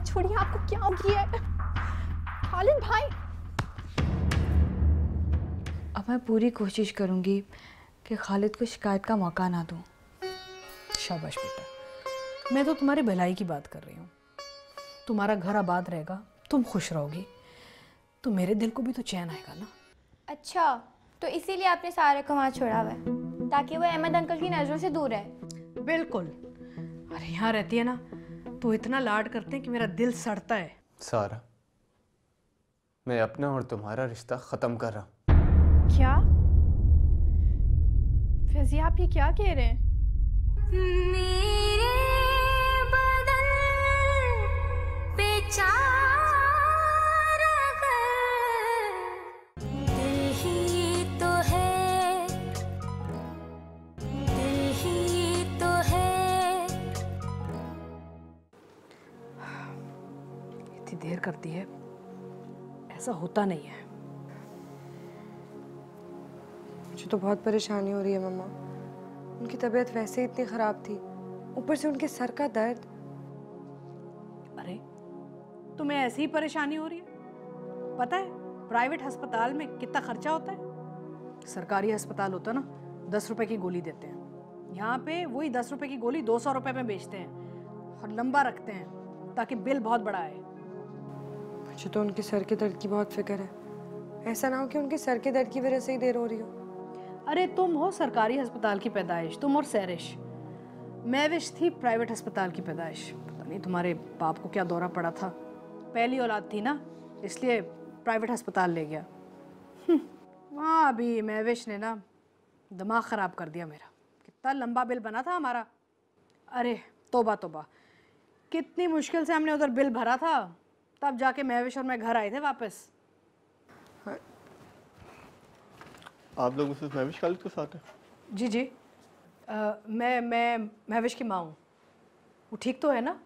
बात छोड़िए, आपको क्या हो गया है? खालिद भाई, अब मैं पूरी कोशिश करूंगी कि खालिद को शिकायत का मौका ना दूं। शाबाश बेटा, मैं तो तुम्हारी भलाई की बात कर रही हूँ। तुम्हारा घर आबाद रहेगा, तुम खुश रहोगी, तो मेरे दिल को भी तो चैन आएगा ना। अच्छा, तो इसीलिए आपने सारे को वहाँ छोड़ा हुआ है ताकि वो अहमद अंकल की नज़रों से दूर रहे। बिल्कुल, अरे यहाँ रहती है ना तो इतना लाड करते हैं कि मेरा दिल सड़ता है। सारा, मैं अपना और तुम्हारा रिश्ता ख़त्म कर रहा हूँ। क्या फैज़िया, आप ये क्या कह रहे हैं? मेरे बदन पे चारा कर दिल ही तो है। इतनी देर करती है, ऐसा होता नहीं है। मुझे तो बहुत परेशानी हो रही है मम्मा। उनकी तबीयत वैसे ही इतनी खराब थी, ऊपर से उनके सर का दर्द। अरे तुम्हें ऐसी ही परेशानी हो रही है? पता है प्राइवेट अस्पताल में कितना खर्चा होता है? सरकारी अस्पताल होता ना, 10 रुपए की गोली देते हैं। यहाँ पे वही 10 रुपए की गोली 200 रुपए में बेचते हैं और लंबा रखते हैं ताकि बिल बहुत बड़ा आए। मुझे तो उनके सर के दर्द की बहुत फिक्र है, ऐसा ना हो कि उनके सर के दर्द की वजह से ही देर हो रही हो। अरे तुम हो सरकारी अस्पताल की पैदाइश, तुम और सैरिश। महविश थी प्राइवेट अस्पताल की पैदाइश। पता नहीं तुम्हारे बाप को क्या दौरा पड़ा था, पहली औलाद थी ना इसलिए प्राइवेट अस्पताल ले गया। वहाँ अभी महविश ने ना दिमाग ख़राब कर दिया मेरा। कितना लंबा बिल बना था हमारा, अरे तोबा तोबा, कितनी मुश्किल से हमने उधर बिल भरा था, तब जाके महविश और मैं घर आए थे वापस। आप लोग मिसेस महविश खालिद के साथ हैं? जी जी, मैं महविश की माँ हूँ। वो ठीक तो है ना?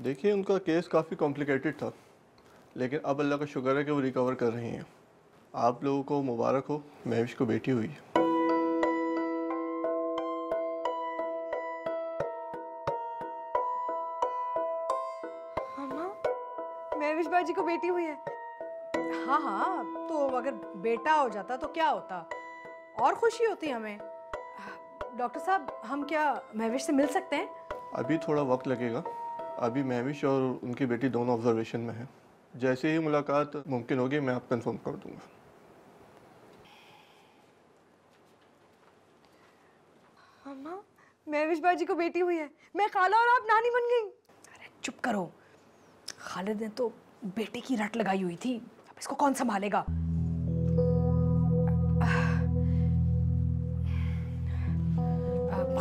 देखिए, उनका केस काफ़ी कॉम्प्लिकेटेड था, लेकिन अब अल्लाह का शुक्र है कि वो रिकवर कर रही हैं। आप लोगों को मुबारक हो, महविश को बेटी हुई है। महविश बाजी को बेटी हुई है? हाँ, तो अगर बेटा हो जाता तो क्या होता, और खुशी होती हमें। डॉक्टर साहब, हम क्या महविश से मिल सकते हैं? अभी थोड़ा वक्त लगेगा, अभी महविश और उनकी बेटी दोनों ऑब्जर्वेशन में हैं। जैसे ही मुलाकात मुमकिन होगी मैं आपको इन्फॉर्म कर दूंगा। मामा, महविश बाजी को बेटी हुई है, मैं खाला और आप नानी बन गई। अरे चुप करो, खालिद ने तो बेटे की रट लगाई हुई थी, इसको कौन संभालेगा?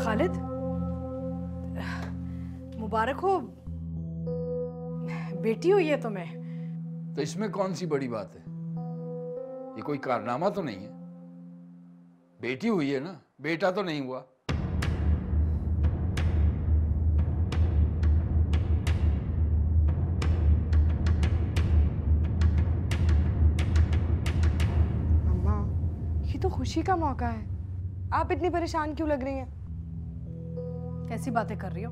खालिद, मुबारक हो, बेटी हुई है तुम्हें। तो इसमें कौन सी बड़ी बात है? ये कोई कारनामा तो नहीं है। बेटी हुई है ना, बेटा तो नहीं हुआ। खुशी का मौका है, आप इतनी परेशान क्यों लग रही हैं? कैसी बातें कर रही हो?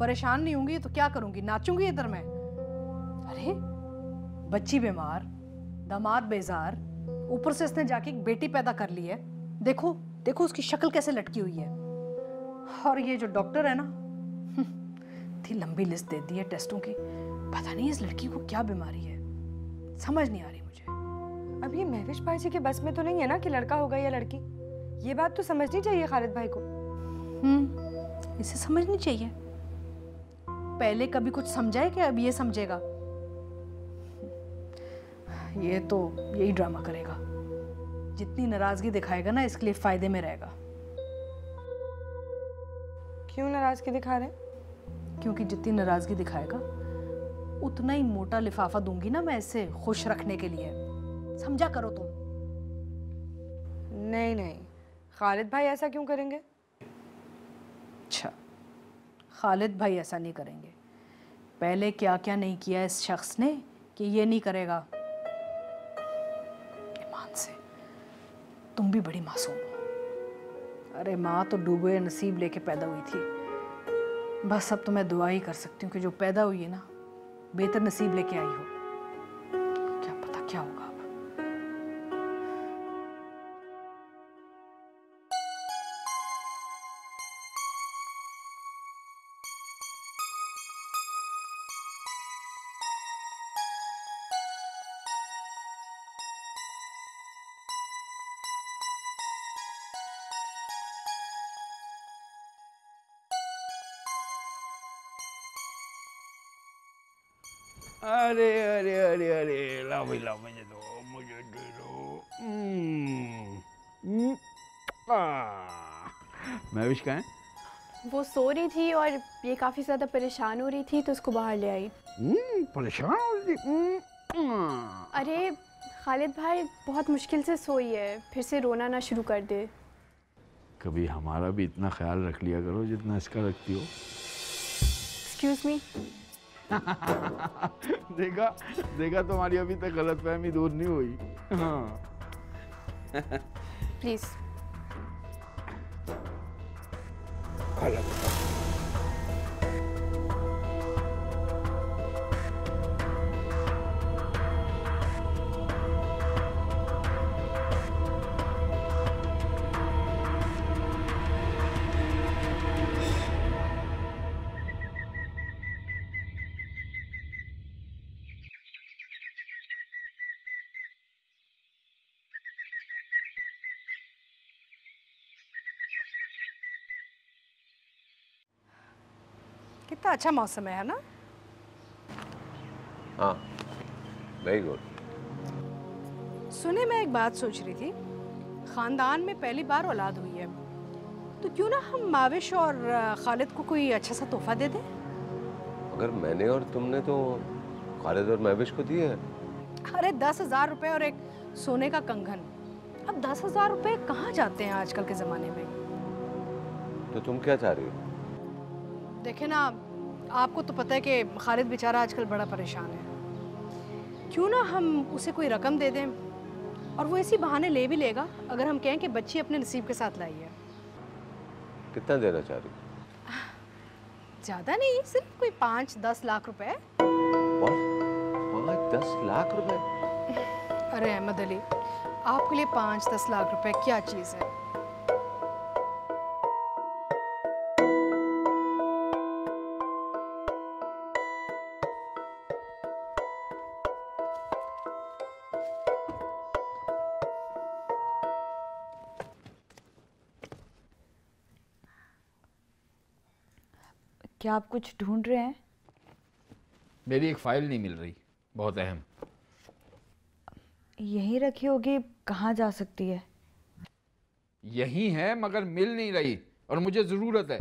परेशान नहीं होंगी तो क्या करूंगी, नाचूंगी इधर मैं? अरे बच्ची बीमार, दामाद बेजार, ऊपर से इसने जाके एक बेटी पैदा कर ली है। देखो देखो उसकी शक्ल कैसे लटकी हुई है। और ये जो डॉक्टर है ना, इतनी लंबी लिस्ट दे दी है टेस्टों की, पता नहीं इस लड़की को क्या बीमारी है, समझ नहीं आ रही मुझे। अब ये महविश भाई जी के बस में तो नहीं है ना कि लड़का होगा या लड़की, ये बात तो समझनी चाहिए खालिद भाई को। इसे समझनी चाहिए, पहले कभी कुछ समझा है कि अब ये समझेगा? ये तो यही ड्रामा करेगा, जितनी नाराजगी दिखाएगा ना इसके लिए फायदे में रहेगा। क्यों नाराजगी दिखा रहे? क्योंकि जितनी नाराजगी दिखाएगा उतना ही मोटा लिफाफा दूंगी ना मैं इसे खुश रखने के लिए, समझा करो तुम। नहीं नहीं खालिद भाई ऐसा क्यों करेंगे? अच्छा, खालिद भाई ऐसा नहीं करेंगे। पहले क्या क्या नहीं किया इस शख्स ने कि ये नहीं करेगा। ईमान से तुम भी बड़ी मासूम हो। अरे माँ तो डूबे नसीब लेके पैदा हुई थी। बस अब तो मैं दुआ ही कर सकती हूँ कि जो पैदा हुई है ना बेहतर नसीब लेके आई हो। क्या पता क्या होगा अब। अरे अरे अरे अरे लाओ भाई लाओ, मुझे दो, मुझे दे दो। महविश कहाँ है? वो सो रही थी और ये काफ़ी ज़्यादा परेशान हो रही थी तो उसको बाहर ले आई। परेशान हो रही थी? अरे खालिद भाई बहुत मुश्किल से सोई है, फिर से रोना ना शुरू कर दे। कभी हमारा भी इतना ख्याल रख लिया करो जितना इसका रखती हो। Excuse me. देखा देखा तुम्हारी अभी तक गलतफहमी दूर नहीं हुई। प्लीज कितना अच्छा मौसम है ना? हाँ, वेरी गुड। सुने, मैं एक बात सोच रही थी, खानदान में पहली बार औलाद हुई है तो क्यों ना हम माविश और खालिद को कोई अच्छा सा तोहफा दे दें। मगर मैंने और तुमने तो खालिद और माविश को दिए हैं। अरे 10,000 रुपए और एक सोने का कंगन। अब 10,000 रुपए कहाँ जाते हैं आजकल के ज़माने में। तो तुम क्या चाह रही हो? देखे ना, आपको तो पता है कि खालिद बेचारा आजकल बड़ा परेशान है। क्यों ना हम उसे कोई रकम दे दें और वो इसी बहाने ले भी लेगा अगर हम कहें कि बच्ची अपने नसीब के साथ लाई है। कितना देना चाह रही हो? ज़्यादा नहीं, सिर्फ कोई 5-10 लाख रुपए। 5-10 लाख रुपए? अरे अहमद अली, आपके लिए 5-10 लाख रुपए क्या चीज़ है। क्या आप कुछ ढूंढ रहे हैं? मेरी एक फाइल नहीं मिल रही, बहुत अहम। यहीं रखी होगी, कहाँ जा सकती है? यहीं है मगर मिल नहीं रही और मुझे ज़रूरत है।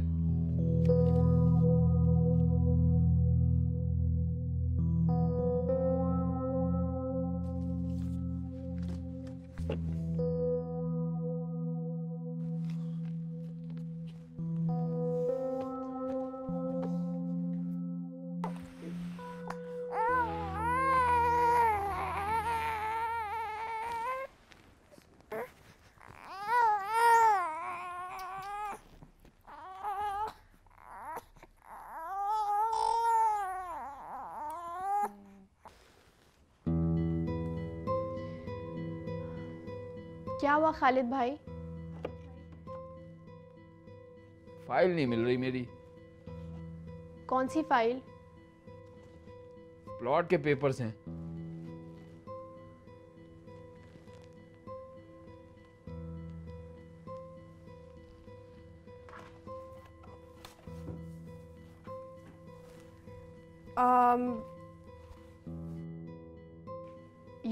क्या हुआ खालिद भाई? फाइल नहीं मिल रही मेरी। कौन सी फाइल? प्लॉट के पेपर्स हैं।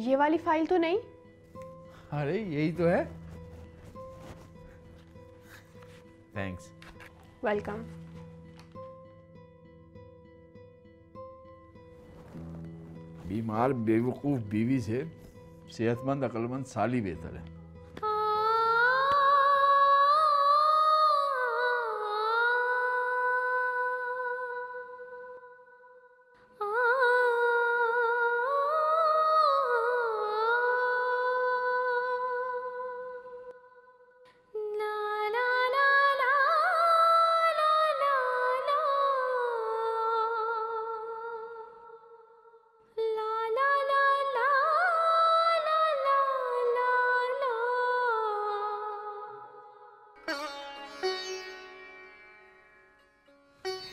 ये वाली फाइल तो नहीं? अरे यही तो है। थैंक्स। वेलकम। बीमार बेवकूफ बीवी से सेहतमंद अक्लमंद साली बेहतर है।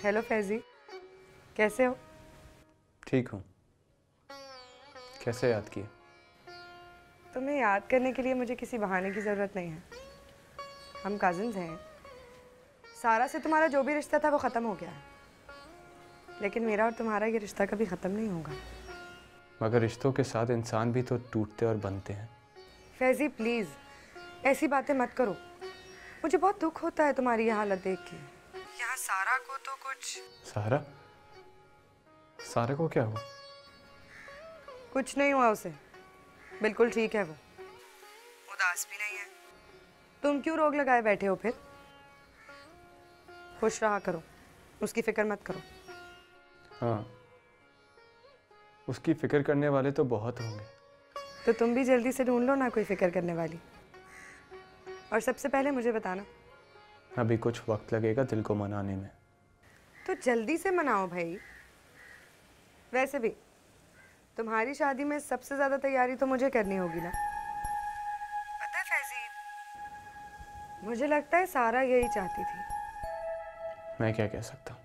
हेलो फैजी, कैसे हो? ठीक हूँ। कैसे याद किए? तुम्हें याद करने के लिए मुझे किसी बहाने की ज़रूरत नहीं है। हम कज़न्स हैं। सारा से तुम्हारा जो भी रिश्ता था वो ख़त्म हो गया है, लेकिन मेरा और तुम्हारा ये रिश्ता कभी ख़त्म नहीं होगा। मगर रिश्तों के साथ इंसान भी तो टूटते और बनते हैं। फैजी प्लीज़ ऐसी बातें मत करो, मुझे बहुत दुख होता है तुम्हारी ये हालत देख के। यहाँ सारा को तो कुछ सारा को क्या हुआ? कुछ नहीं हुआ उसे, बिल्कुल ठीक है वो, उदास भी नहीं है। तुम क्यों रोग लगाए बैठे हो फिर? खुश रहा करो, उसकी फिक्र मत करो। हाँ, उसकी फिक्र करने वाले तो बहुत होंगे। तो तुम भी जल्दी से ढूंढ लो ना कोई फिक्र करने वाली, और सबसे पहले मुझे बताना। अभी कुछ वक्त लगेगा दिल को मनाने में। तो जल्दी से मनाओ भाई। वैसे भी तुम्हारी शादी में सबसे ज़्यादा तैयारी तो मुझे करनी होगी ना। पता है फैजी, मुझे लगता है सारा यही चाहती थी। मैं क्या कह सकता हूँ?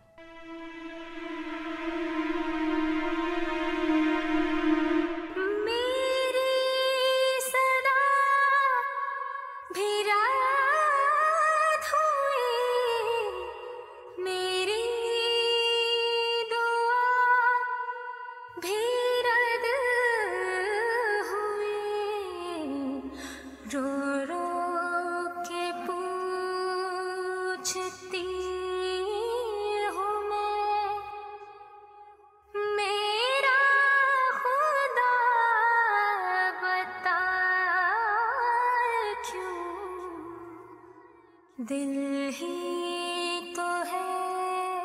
दिल ही तो है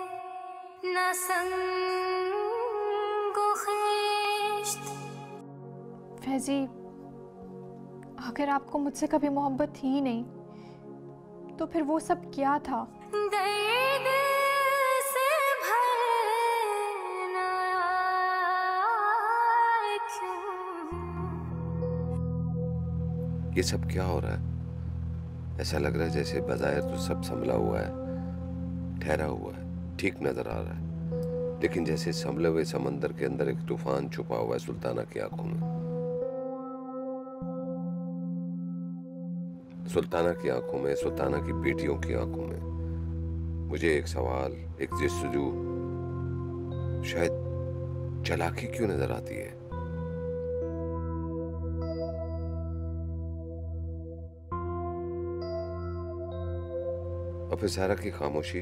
ना संग ख़िश्त। फैजी, अगर आपको मुझसे कभी मोहब्बत थी नहीं तो फिर वो सब क्या था? दर्द से भरना क्यों? ये सब क्या हो रहा है? ऐसा लग रहा है जैसे बज़ाहिर तो सब संभला हुआ है, ठहरा हुआ है, ठीक नज़र आ रहा है, लेकिन जैसे संभले हुए समंदर के अंदर एक तूफान छुपा हुआ है सुल्ताना की आंखों में। सुल्ताना की आंखों में, सुल्ताना की बेटियों की आंखों में मुझे एक सवाल, एक जस्तजू, शायद चालाकी क्यों नजर आती है? और फिर सारा की खामोशी,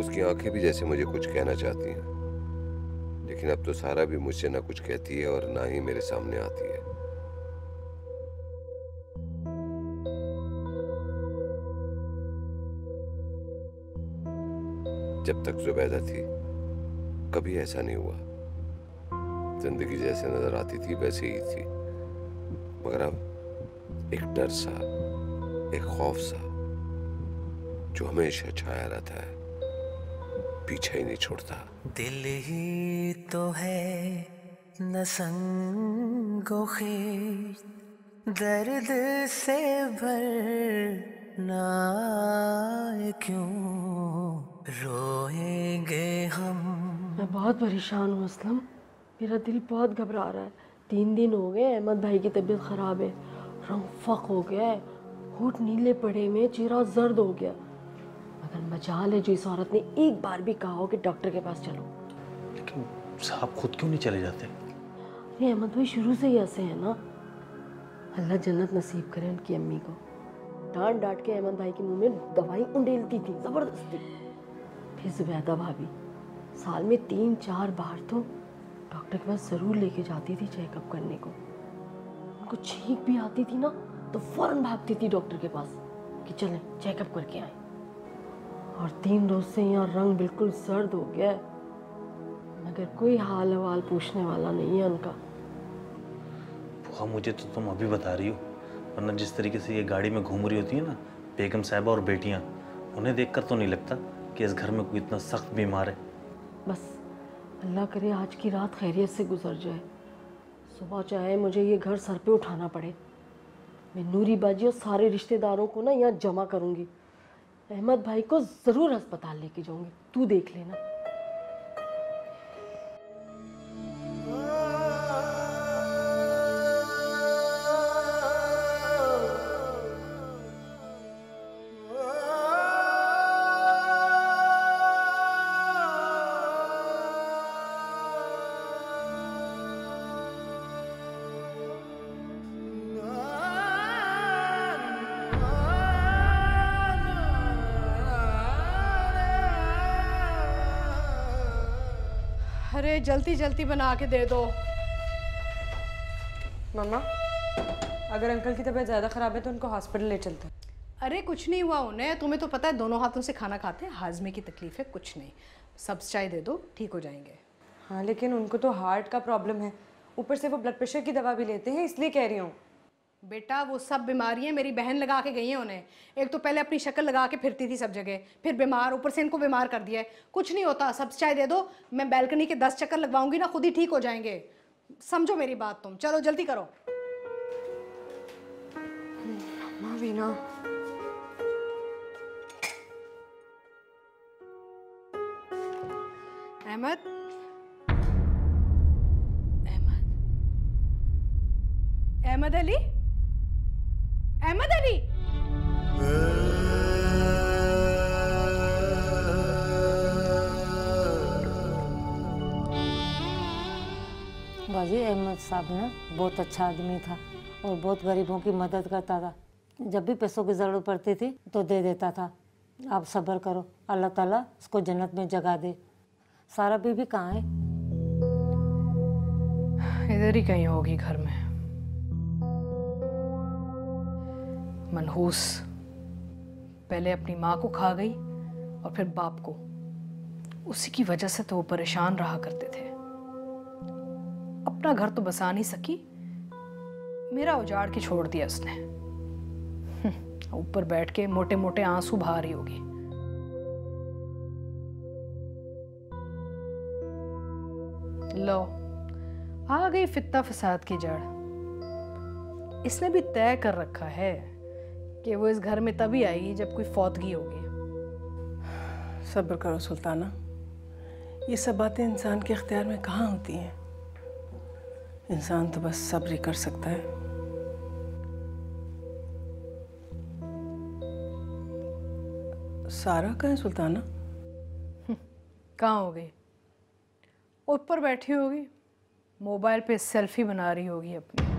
उसकी आंखें भी जैसे मुझे कुछ कहना चाहती हैं, लेकिन अब तो सारा भी मुझसे ना कुछ कहती है और ना ही मेरे सामने आती है। जब तक जुबैदा थी कभी ऐसा नहीं हुआ। जिंदगी जैसे नजर आती थी वैसे ही थी, मगर अब एक डर सा, एक खौफ सा जो हमेशा छाया रहता है, पीछे ही नहीं छोड़ता। दिल ही तो है न संगो ख़िश्त, दर्द से भरना क्यों? रोएंगे हम। मैं बहुत परेशान हूँ असलम, मेरा दिल बहुत घबरा रहा है। 3 दिन हो गए अहमद भाई की तबीयत ख़राब है, रंग फक हो गया है, होंठ नीले पड़े में, चेहरा जर्द हो गया। मजाल है जो इस औरत ने एक बार भी कहा हो कि डॉक्टर के पास चलो। लेकिन साहब खुद क्यों नहीं चले जाते? अरे अहमद भाई शुरू से ही ऐसे हैं ना, अल्लाह जन्नत नसीब करे उनकी अम्मी को। डांट डांट के अहमद भाई के मुंह में दवाई उंडेलती थी ज़बरदस्ती। फिर जुबैदा भाभी साल में 3-4 बार तो डॉक्टर के पास ज़रूर लेके जाती थी चेकअप करने को। उनको छींक भी आती थी ना तो फ़ौरन भागती थी डॉक्टर के पास कि चलें चेकअप करके आए। और 3 रोज से यहाँ रंग बिल्कुल सर्द हो गया है, मगर कोई हाल हवाल पूछने वाला नहीं है उनका। बुआ मुझे तो तुम अभी बता रही हो, वरना जिस तरीके से ये गाड़ी में घूम रही होती है ना बेगम साहबा और बेटियाँ, उन्हें देखकर तो नहीं लगता कि इस घर में कोई इतना सख्त बीमार है। बस अल्लाह करे आज की रात खैरियत से गुजर जाए, सुबह चाहे मुझे ये घर सर पर उठाना पड़े। मैं नूरी बाजी और सारे रिश्तेदारों को ना यहाँ जमा करूँगी, अहमद भाई को जरूर अस्पताल लेके जाऊंगी, तू देख लेना। अरे जल्दी जल्दी बना के दे दो। मम्मा, अगर अंकल की तबीयत ज़्यादा ख़राब है तो उनको हॉस्पिटल ले चलते हैं। अरे कुछ नहीं हुआ उन्हें, तुम्हें तो पता है दोनों हाथों से खाना खाते हैं, हाजमे की तकलीफ है, कुछ नहीं। सब्ज़ चाय दे दो, ठीक हो जाएंगे। हाँ लेकिन उनको तो हार्ट का प्रॉब्लम है, ऊपर से वो ब्लड प्रेशर की दवा भी लेते हैं, इसलिए कह रही हूँ। बेटा वो सब बीमारियाँ मेरी बहन लगा के गई हैं उन्हें। एक तो पहले अपनी शक्ल लगा के फिरती थी सब जगह, फिर बीमार, ऊपर से इनको बीमार कर दिया है। कुछ नहीं होता, सब चाय दे दो, मैं बैल्कनी के 10 चक्कर लगवाऊंगी ना, खुद ही ठीक हो जाएंगे। समझो मेरी बात तुम, चलो जल्दी करो। माँ वीना, अहमद अहमद अली, अहमद अली, बाजी अहमद साहब ना बहुत अच्छा आदमी था और बहुत गरीबों की मदद करता था। जब भी पैसों की जरूरत पड़ती थी तो दे देता था। आप सब्र करो, अल्लाह ताला उसको जन्नत में जगह दे। सारा बीबी कहाँ है? इधर ही कहीं होगी घर में। मनहूस पहले अपनी माँ को खा गई और फिर बाप को, उसी की वजह से तो वो परेशान रहा करते थे। अपना घर तो बसा नहीं सकी, मेरा उजाड़ के छोड़ दिया उसने। ऊपर बैठ के मोटे मोटे आंसू बहा रही होगी। लो आ गई फितना फसाद की जड़। इसने भी तय कर रखा है कि वो इस घर में तभी आएगी जब कोई फौतगी होगी। सब्र करो सुल्ताना, ये सब बातें इंसान के इख्तियार में कहाँ होती हैं। इंसान तो बस सब्र ही कर सकता है। सारा कहाँ है सुल्ताना? कहाँ होगी, ऊपर बैठी होगी, मोबाइल पे सेल्फी बना रही होगी अपनी।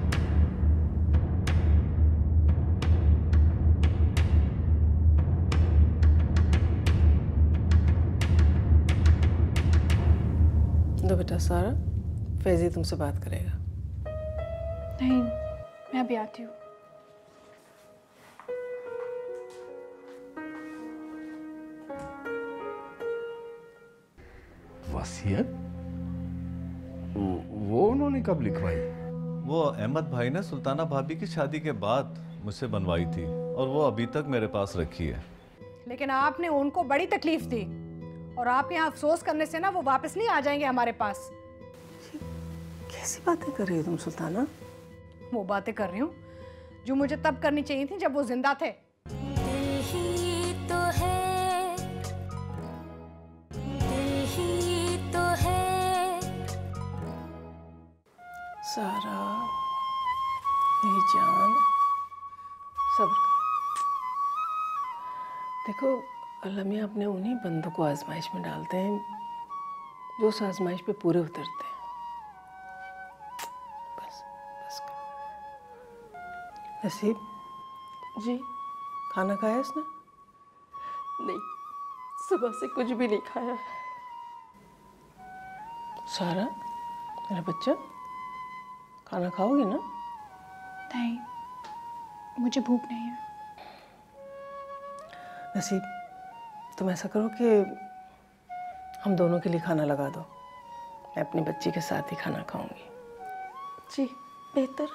दो बेटा सारा, फैजी तुमसे बात करेगा। नहीं मैं अभी आती हूँ। वसीयत वो उन्होंने कब लिखवाई? वो अहमद भाई ने सुल्ताना भाभी की शादी के बाद मुझसे बनवाई थी और वो अभी तक मेरे पास रखी है। लेकिन आपने उनको बड़ी तकलीफ दी और आपके यहाँ अफसोस करने से ना वो वापस नहीं आ जाएंगे हमारे पास। कैसी बातें कर रही हो तुम सुल्ताना? वो बातें कर रही हूँ जो मुझे तब करनी चाहिए थी जब वो जिंदा थे। सारा मेरी जान, सब्र देखो, अल्लाह मियाँ अपने उन्हीं बंदों को आजमाइश में डालते हैं जो उस आजमाइश पे पूरे उतरते हैं। बस बस कर। नसीब जी खाना खाया इसने? नहीं, सुबह से कुछ भी नहीं खाया। सारा मेरा बच्चा, खाना खाओगी ना? नहीं मुझे भूख नहीं है। नसीब तुम ऐसा करो कि हम दोनों के लिए खाना लगा दो, मैं अपनी बच्ची के साथ ही खाना खाऊंगी। जी बेहतर।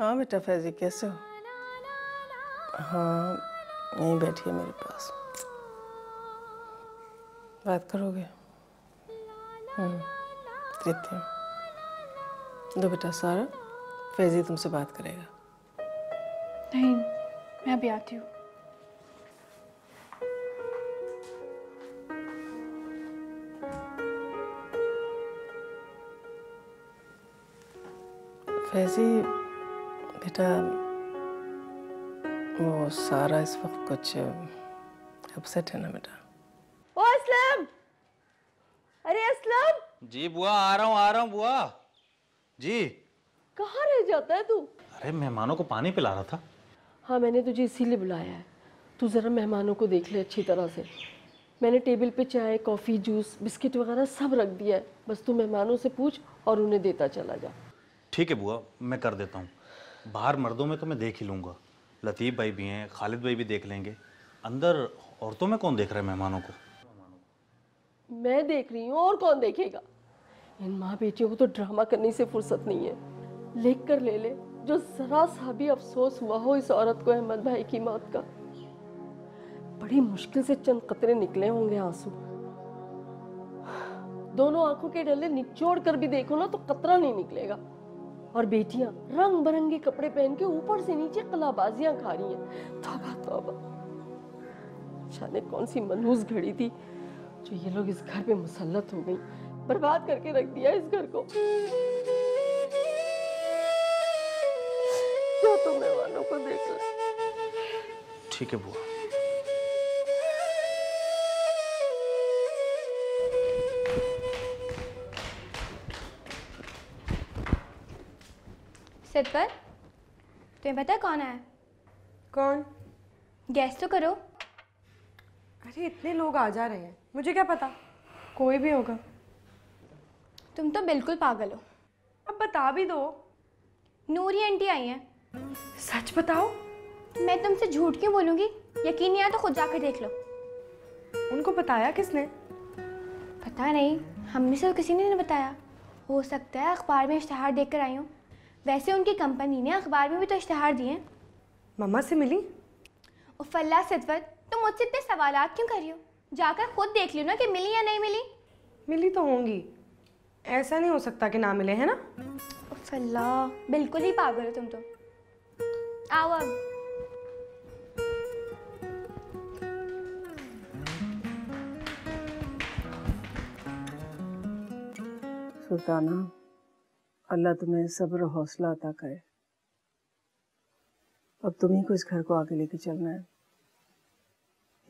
हाँ बेटा फैजी कैसे हो? हाँ यहीं बैठी है मेरे पास। बात करोगे? देखते हैं। दो बेटा सारा, फैजी तुमसे बात करेगा। नहीं, मैं अभी आती हूँ। फैजी बेटा, वो सारा इस वक्त कुछ अपसेट है ना बेटा। ओ असलम, अरे असलम। जी बुआ, आ रहा हूँ बुआ। जी कहाँ रह जाता है तू? अरे मेहमानों को पानी पिला रहा था। हाँ, मैंने तुझे इसीलिए बुलाया है, तू जरा मेहमानों को देख ले अच्छी तरह से। मैंने टेबल पे चाय, कॉफ़ी, जूस, बिस्किट वगैरह सब रख दिया है, बस तू मेहमानों से पूछ और उन्हें देता चला जा। ठीक है बुआ, मैं कर देता हूँ। बाहर मर्दों में तो मैं देख ही लूँगा, लतीफ़ भाई भी हैं, खालिद भाई भी देख लेंगे। अंदर औरतों में कौन देख रहा है मेहमानों को? मैं देख रही हूँ, और कौन देखेगा। इन माँ बेटियों को तो ड्रामा करने से फुर्सत नहीं है। लिख कर ले ले, जो जरा सा भी अफसोस हुआ हो इस औरत को अहमद भाई की मौत का। बड़ी मुश्किल से चंद कतरे निकले होंगे आंसू। दोनों आंखों के डल्ले निचोड़ कर भी देखो ना तो कतरा नहीं निकलेगा। और बेटियां रंग बिरंगे कपड़े पहन के ऊपर से नीचे कलाबाजियां खा रही हैं। तौबा तौबा, जाने कौन सी मनहूस घड़ी थी जो ये लोग इस घर पे मुसल्लत हो गई, बर्बाद करके रख दिया इस घर को। क्या तुम मेहमानों को देख ले? ठीक है बुआ। सिद्वर, तुम्हें पता है कौन आया? कौन? गैस तो करो। अरे इतने लोग आ जा रहे हैं, मुझे क्या पता, कोई भी होगा। तुम तो बिल्कुल पागल हो। अब बता भी दो। नूरी आंटी आई हैं। सच बताओ। मैं तुमसे झूठ क्यों बोलूँगी? यकीन नहीं आया तो खुद जाकर देख लो। उनको बताया किसने? पता नहीं, हम में से किसी ने बताया। हो सकता है अखबार में इश्तहार देख कर आई हूँ। वैसे उनकी कंपनी ने अखबार में भी तो इश्तहार दिए। मम्मा से मिली? उफल्ला सिद्वत, तुम मुझसे इतने सवाल क्यों कर रही हो? जाकर खुद देख लियो ना कि मिली या नहीं मिली। मिली तो होंगी, ऐसा नहीं हो सकता कि ना मिले, है ना? उफल्ला, बिल्कुल ही पागल हो तुम तो। आओ अब। सुल्ताना, अल्लाह तुम्हें सब्र और हौसला अता करे। अब तुम्ही को इस घर को आगे लेके चलना है।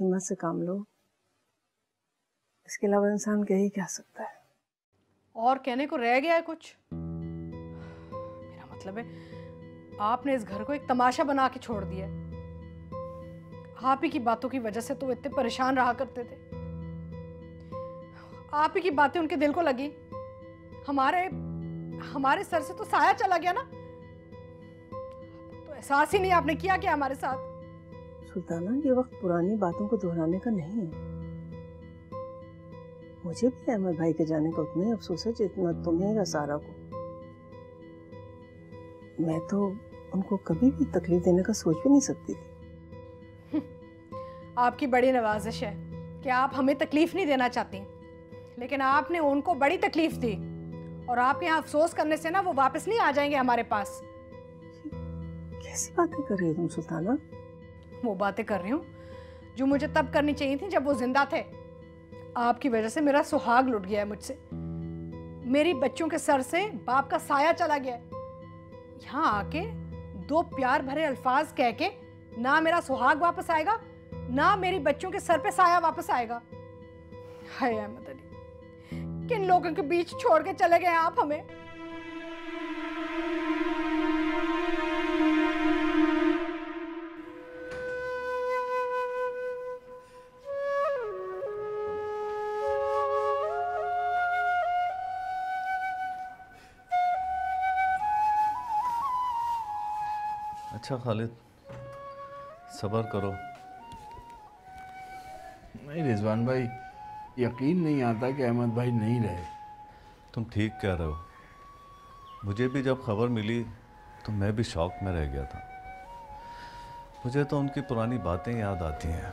हिम्मत से काम लो, इसके अलावा इंसान कह ही क्या सकता है? और कहने को रह गया है कुछ? मेरा मतलब है आपने इस घर को एक तमाशा बना के छोड़ दिया। आप ही की बातों की वजह से तो इतने परेशान रहा करते थे। आप ही की बातें उनके दिल को लगी। हमारे सर से तो साया चला गया ना। तो एहसास ही नहीं आपने किया क्या हमारे साथ? सुल्ताना, ये वक्त पुरानी बातों को दोहराने का नहीं है। मुझे भी अहमद भाई के जाने का उतना ही अफसोस है जितना तुम्हें या सारा को। मैं तो उनको कभी भी तकलीफ देने का सोच भी नहीं सकती थी। आपकी बड़ी नवाजिश है कि आप हमें तकलीफ नहीं देना चाहती, लेकिन आपने उनको बड़ी तकलीफ दी। और आप यहाँ अफसोस करने से ना वो वापस नहीं आ जाएंगे हमारे पास। कैसी बातें कर रही हो तुम सुल्ताना? वो बातें कर रही हूँ जो मुझे तब करनी चाहिए थी जब वो जिंदा थे। आपकी वजह से मेरा सुहाग लुट गया है मुझसे। मेरी बच्चों के सर से बाप का साया चला गया है। यहाँ आके दो प्यार भरे अल्फाज कह के ना मेरा सुहाग वापस आएगा, ना मेरी बच्चों के सर पे साया वापस आएगा। हाय अहमद अली, किन लोगों के बीच छोड़ के चले गए आप हमें। अच्छा खालिद, सब्र करो। नहीं रिजवान भाई, यकीन नहीं आता कि अहमद भाई नहीं रहे। तुम ठीक कह रहे हो। मुझे भी जब खबर मिली तो मैं भी शौक में रह गया था। मुझे तो उनकी पुरानी बातें याद आती हैं।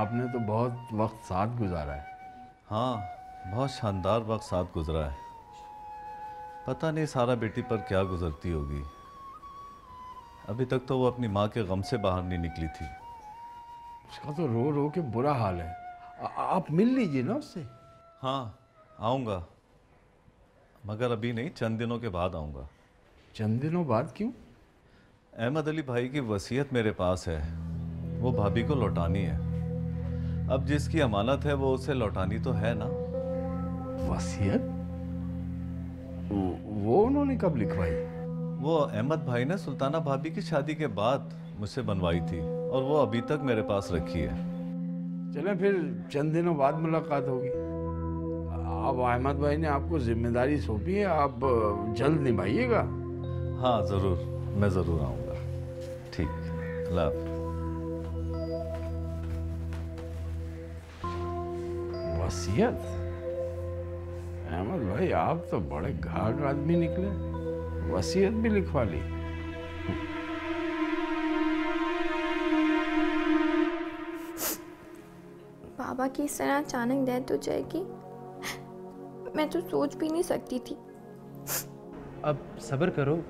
आपने तो बहुत वक्त साथ गुजारा है। हाँ, बहुत शानदार वक्त साथ गुजरा है। पता नहीं सारा बेटी पर क्या गुजरती होगी। अभी तक तो वो अपनी माँ के गम से बाहर नहीं निकली थी। उसका तो रो रो के बुरा हाल है। आप मिल लीजिए ना उससे। हाँ, आऊँगा, मगर अभी नहीं, चंद दिनों के बाद आऊँगा। चंद दिनों बाद? क्यों? अहमद अली भाई की वसीयत मेरे पास है, वो भाभी को लौटानी है। अब जिसकी अमानत है वो उसे लौटानी तो है ना। वसीयत वो उन्होंने कब लिखवाई? वो अहमद भाई ने सुल्ताना भाभी की शादी के बाद मुझसे बनवाई थी और वो अभी तक मेरे पास रखी है। चलें, फिर चंद दिनों बाद मुलाकात होगी। अब अहमद भाई ने आपको जिम्मेदारी सौंपी है, आप जल्द निभाइएगा। हाँ ज़रूर, मैं ज़रूर आऊँगा। ठीक, अल्लाह हाफ़िज़। वसीयत? अहमद भाई आप तो बड़े घाट आदमी निकले, वसीयत भी लिखवा ली। बाबा की इस तरह अचानक डेथ हो जाएगी, मैं तो सोच भी नहीं सकती थी। अब सब्र करो,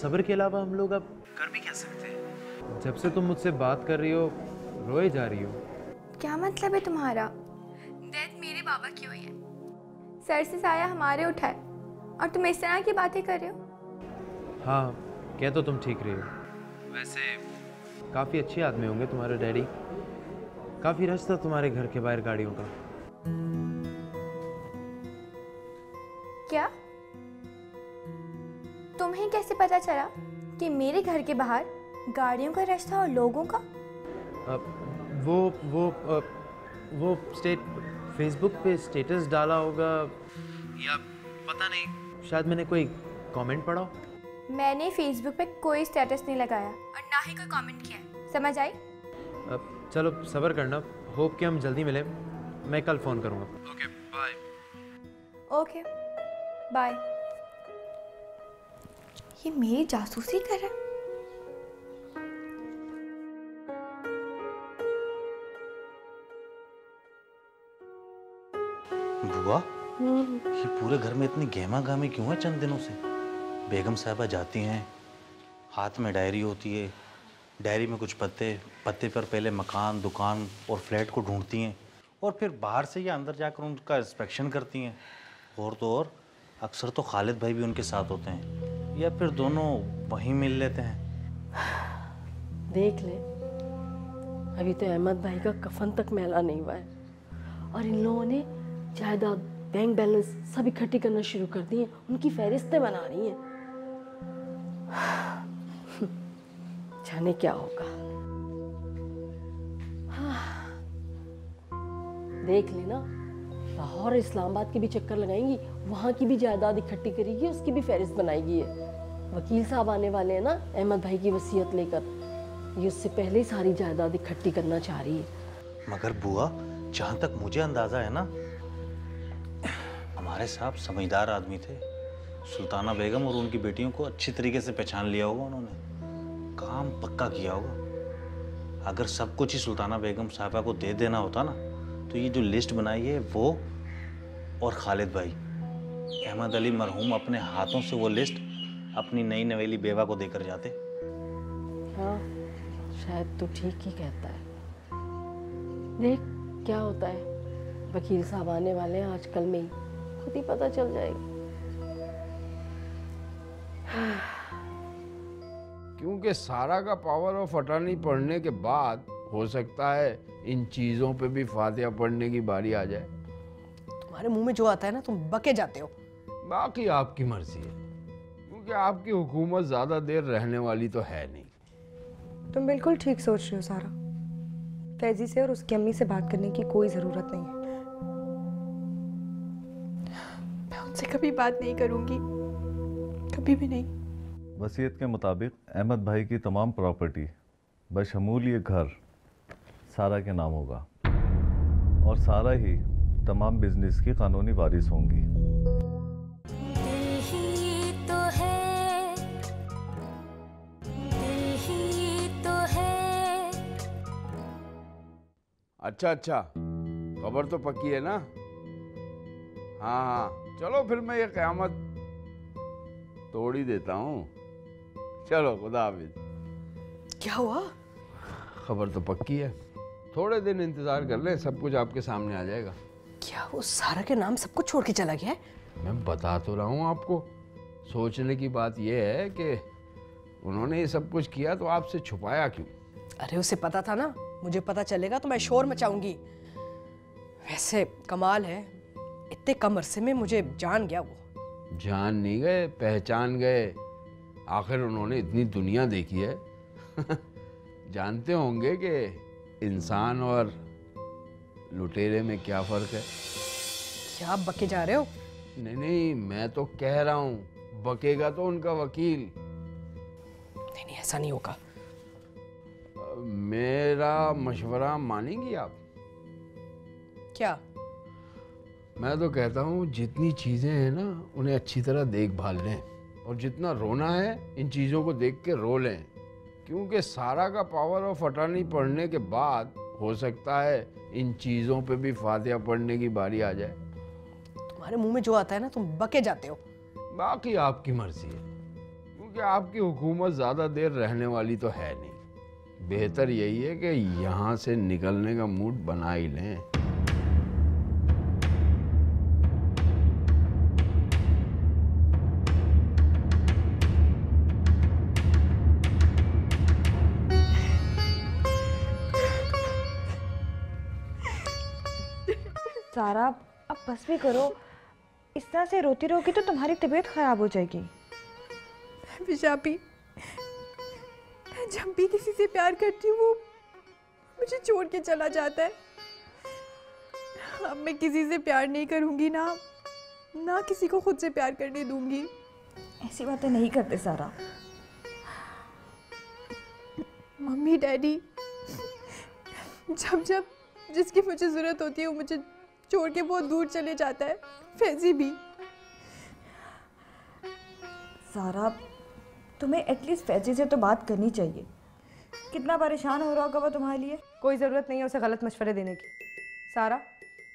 सब्र के अलावा हम लोग अब कर भी क्या सकते हैं? जब से तुम मुझसे बात कर रही हो, रोए जा रही हो। क्या मतलब है तुम्हारा? डेथ मेरे बाबा की हुई है, सर से साया हमारे उठाए, और तुम इस तरह की बातें कर रहे हो। हाँ, कह तो तुम ठीक रही हो। वैसे काफ़ी अच्छे आदमी होंगे तुम्हारे डैडी। काफ़ी रश था तुम्हारे घर के बाहर गाड़ियों का। क्या? तुम्हें कैसे पता चला कि मेरे घर के बाहर गाड़ियों का रश था और लोगों का? वो फेसबुक पे स्टेटस डाला होगा, या पता नहीं, शायद मैंने कोई कमेंट पढ़ा। मैंने फेसबुक पे कोई स्टेटस नहीं लगाया और ना ही कोई कमेंट किया, समझ आई? चलो सब्र करना, होप कि हम जल्दी मिलें। मैं कल फ़ोन करूँगा। Okay bye. Okay bye. ये मेरी जासूसी कर रहा है। बुआ, ये पूरे घर में इतनी गहमा गहमी क्यों है? चंद दिनों से बेगम साहबा जाती हैं, हाथ में डायरी होती है, डायरी में कुछ पत्ते, पत्ते पर पहले मकान, दुकान और फ्लैट को ढूंढती हैं और फिर बाहर से या अंदर जाकर उनका इंस्पेक्शन करती हैं। और तो और अक्सर तो खालिद भाई भी उनके साथ होते हैं, या फिर दोनों वहीं मिल लेते हैं। देख ले, अभी तो अहमद भाई का कफन तक मैला नहीं हुआ है और इन लोगों ने जायदाद, बैंक बैलेंस सब इकट्ठी करना शुरू कर दी है, उनकी फहरिस्तें बना रही हैं। जाने क्या होगा। देख लेना, लाहौर और इस्लामाबाद के भी चक्कर लगाएंगी, वहाँ की भी जायदाद इकट्ठी करेगी, उसकी भी फहरिस्त बनाएगी है। वकील साहब आने वाले हैं ना अहमद भाई की वसीयत लेकर, ये उससे पहले ही सारी जायदाद इकट्ठी करना चाह रही है। मगर बुआ, जहाँ तक मुझे अंदाज़ा है ना, हमारे साहब समझदार आदमी थे। सुल्ताना बेगम और उनकी बेटियों को अच्छी तरीके से पहचान लिया होगा उन्होंने, काम पक्का किया होगा। अगर सब कुछ ही सुल्ताना बेगम साहबा को दे देना होता ना, तो ये जो लिस्ट बनाई है वो और खालिद भाई, अहमद अली मरहूम अपने हाथों से वो लिस्ट अपनी नई नवेली बेवा को देकर जाते। हाँ, शायद तो ठीक ही कहता है। देख क्या होता है, वकील साहब आने वाले हैं आजकल में ही, खुद ही पता चल जाएगा। क्योंकि सारा का पावर ऑफ अटॉर्नी पढ़ने के बाद हो सकता है इन चीज़ों पे भी फातिहा पढ़ने की बारी आ जाए। तुम्हारे मुंह में जो आता है ना, तुम बके जाते हो। बाकी आपकी मर्जी है, क्योंकि आपकी हुकूमत ज़्यादा देर रहने वाली तो है नहीं। तुम बिल्कुल ठीक सोच रही हो सारा। फैजी से और उसकी अम्मी से बात करने की कोई ज़रूरत नहीं है। मैं उनसे कभी बात नहीं करूँगी, कभी भी नहीं। वसीयत के मुताबिक अहमद भाई की तमाम प्रॉपर्टी बशमूल ये घर सारा के नाम होगा और सारा ही तमाम बिजनेस की कानूनी वारिस होंगी। अच्छा अच्छा, खबर तो पक्की है ना? हाँ, चलो फिर मैं ये क़यामत तोड़ ही देता हूँ। चलो खुदा हाफिज़। क्या हुआ? खबर तो पक्की है, थोड़े दिन इंतज़ार कर लें, सब कुछ आपके सामने आ जाएगा। क्या वो सारा के नाम सब कुछ छोड़ के चला गया है? मैं बता तो रहा हूँ आपको। सोचने की बात यह है कि उन्होंने ये सब कुछ किया तो आपसे छुपाया क्यों? अरे उसे पता था ना, मुझे पता चलेगा तो मैं शोर मचाऊंगी। वैसे कमाल है, इतने कम अरसे में मुझे जान गया वो। जान नहीं गए, पहचान गए। आखिर उन्होंने इतनी दुनिया देखी है। जानते होंगे कि इंसान और लुटेरे में क्या फ़र्क है। क्या आप बके जा रहे हो? नहीं नहीं, मैं तो कह रहा हूँ बकेगा तो उनका वकील। नहीं नहीं, ऐसा नहीं होगा। मेरा मशवरा मानेंगी आप? क्या? मैं तो कहता हूँ जितनी चीज़ें हैं ना, उन्हें अच्छी तरह देखभाल लें, और जितना रोना है इन चीज़ों को देख के रो लें, क्योंकि सारा का पावर ऑफ अटॉर्नी पढ़ने के बाद हो सकता है इन चीज़ों पे भी फातिहा पढ़ने की बारी आ जाए। तुम्हारे मुंह में जो आता है ना, तुम बके जाते हो। बाकी आपकी मर्जी है, क्योंकि आपकी हुकूमत ज़्यादा देर रहने वाली तो है नहीं। बेहतर यही है कि यहाँ से निकलने का मूड बना ही लें। सारा, अब बस भी करो, इस तरह से रोती रहोगी तो तुम्हारी तबीयत खराब हो जाएगी। जब भी किसी से प्यार करती हूँ वो मुझे छोड़ के चला जाता है। अब मैं किसी से प्यार नहीं करूँगी, ना किसी को खुद से प्यार करने दूँगी। ऐसी बातें नहीं करते सारा। मम्मी डैडी जब जिसकी मुझे ज़रूरत होती है वो मुझे छोड़ के बहुत दूर चले जाता है, फैजी भी। सारा, तुम्हें एटलीस्ट फैजी से तो बात करनी चाहिए। कितना परेशान हो रहा होगा वो तुम्हारे लिए। कोई ज़रूरत नहीं है उसे गलत मशवरे देने की सारा।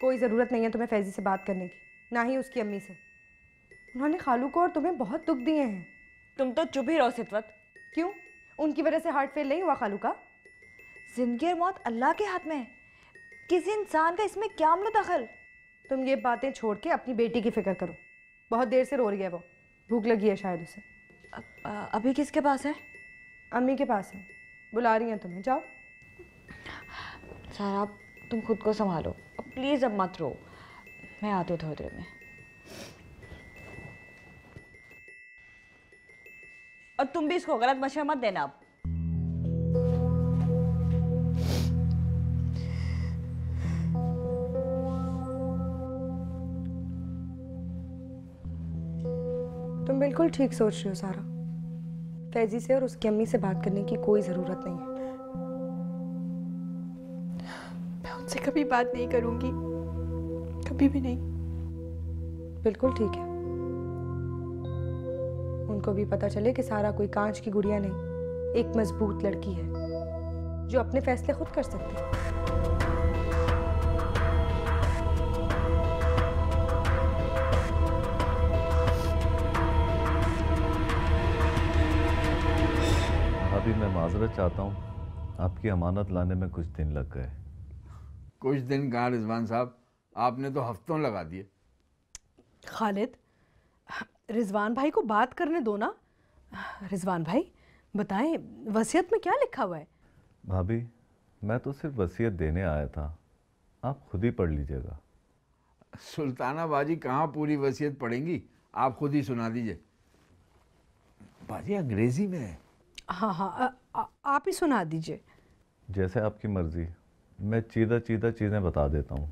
कोई ज़रूरत नहीं है तुम्हें फैजी से बात करने की, ना ही उसकी अम्मी से। उन्होंने खालू को और तुम्हें बहुत दुख दिए हैं। तुम तो चुप ही रहो सितवत। क्यों? उनकी वजह से हार्ट फेल नहीं हुआ खालू का? जिंदगी और मौत अल्लाह के हाथ में है, किसी इंसान का इसमें क्या दखल। तुम ये बातें छोड़ के अपनी बेटी की फिक्र करो। बहुत देर से रो रही है वो, भूख लगी है शायद उसे। अभी किसके पास है? अम्मी के पास है, बुला रही हैं तुम्हें, जाओ। सारा, तुम खुद को संभालो प्लीज़, अब मत रो। मैं आती हूँ थोड़ी देर में। और तुम भी इसको गलत मशवरा मत देना। अब बिल्कुल ठीक सोच रही हो सारा। फैजी से और उसकी अम्मी से बात करने की कोई ज़रूरत नहीं है। मैं उनसे कभी बात नहीं करूंगी, कभी भी नहीं। बिल्कुल ठीक है। उनको भी पता चले कि सारा कोई कांच की गुड़िया नहीं, एक मजबूत लड़की है जो अपने फैसले खुद कर सकती है। मैं माजरत चाहता हूँ, आपकी अमानत लाने में कुछ दिन लग गए। कुछ दिन कहाँ रिजवान साहब, आपने तो हफ्तों लगा दिए। खालिद, रिजवान भाई को बात करने दो ना। रिजवान भाई बताएं, वसीयत में क्या लिखा हुआ है? भाभी, मैं तो सिर्फ वसीयत देने आया था, आप खुद ही पढ़ लीजिएगा। सुल्ताना बाजी कहाँ पूरी वसीयत पढ़ेंगी, आप खुद ही सुना दीजिए। बाजी अंग्रेजी में है। हाँ हाँ, आप ही सुना दीजिए। जैसे आपकी मर्जी, मैं चीदा चीदा चीज़ें बता देता हूँ।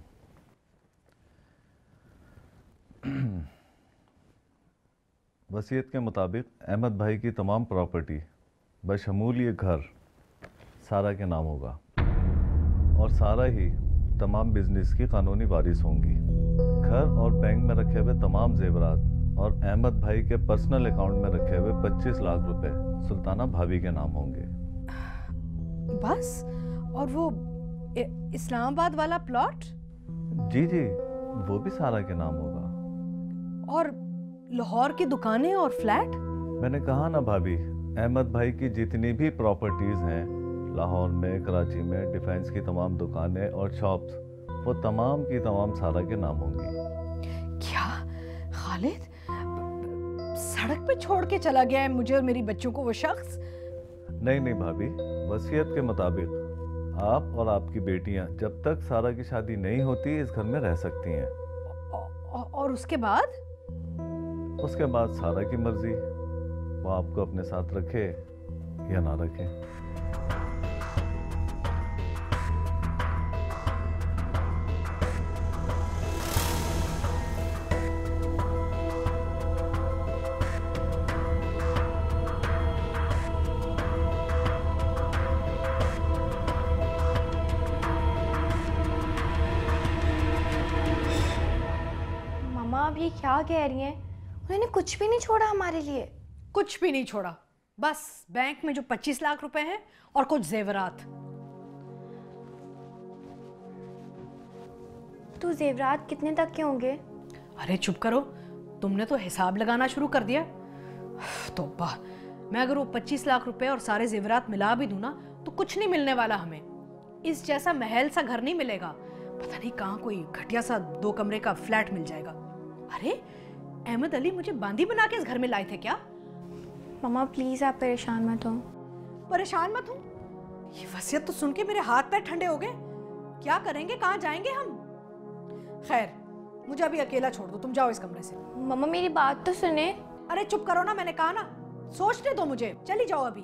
वसीयत के मुताबिक अहमद भाई की तमाम प्रॉपर्टी बशमूल ये घर सारा के नाम होगा, और सारा ही तमाम बिजनेस की कानूनी वारिस होंगी। घर और बैंक में रखे हुए तमाम जेवरात और अहमद भाई के पर्सनल अकाउंट में रखे हुए 25 लाख रुपए सुल्ताना भाभी के नाम होंगे। बस? और वो इस्लामाबाद वाला प्लॉट? जी जी, वो भी सारा के नाम होगा। और लाहौर की दुकानें और फ्लैट? मैंने कहा ना भाभी, अहमद भाई की जितनी भी प्रॉपर्टीज हैं लाहौर में, कराची में, डिफेंस की तमाम दुकानें और शॉप्स, वो तमाम की तमाम सारा के नाम होंगी। क्या खालिद सड़क पे छोड़ के चला गया है मुझे और मेरी बच्चों को वो शख्स? नहीं नहीं भाभी, वसीयत के मुताबिक आप और आपकी बेटियां जब तक सारा की शादी नहीं होती इस घर में रह सकती हैं। और उसके बाद? उसके बाद सारा की मर्जी, वो आपको अपने साथ रखे या ना रखे। क्या कह रही हैं? उन्होंने कुछ भी नहीं छोड़ा हमारे लिए। कुछ भी नहीं छोड़ा, बस बैंक में जो 25 लाख रुपए हैं और कुछ जेवरात। तो जेवरात कितने तक के होंगे? अरे चुप करो, तुमने तो हिसाब लगाना शुरू कर दिया। तौबा, मैं अगर वो 25 लाख रुपए और सारे जेवरात मिला भी दूं ना तो कुछ नहीं मिलने वाला हमें। इस जैसा महल सा घर नहीं मिलेगा, पता नहीं कहाँ कोई घटिया सा 2 कमरे का फ्लैट मिल जाएगा। अरे अहमद अली मुझे बांदी बना के इस घर में लाए थे क्या? मम्मा प्लीज आप परेशान मत हो। परेशान मत हूँ? ये वसीयत तो सुन के मेरे हाथ पैर ठंडे हो गए। क्या करेंगे, कहाँ जाएंगे हम? खैर मुझे अभी अकेला छोड़ दो, तुम जाओ इस कमरे से। मम्मा मेरी बात तो सुने। अरे चुप करो ना, मैंने कहा ना सोचने दो मुझे, चली जाओ अभी।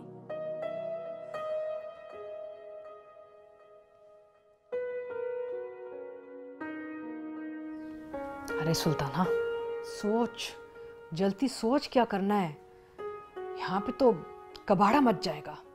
अरे सुल्ताना सोच, जल्दी सोच क्या करना है, यहाँ पे तो कबाड़ा मच जाएगा।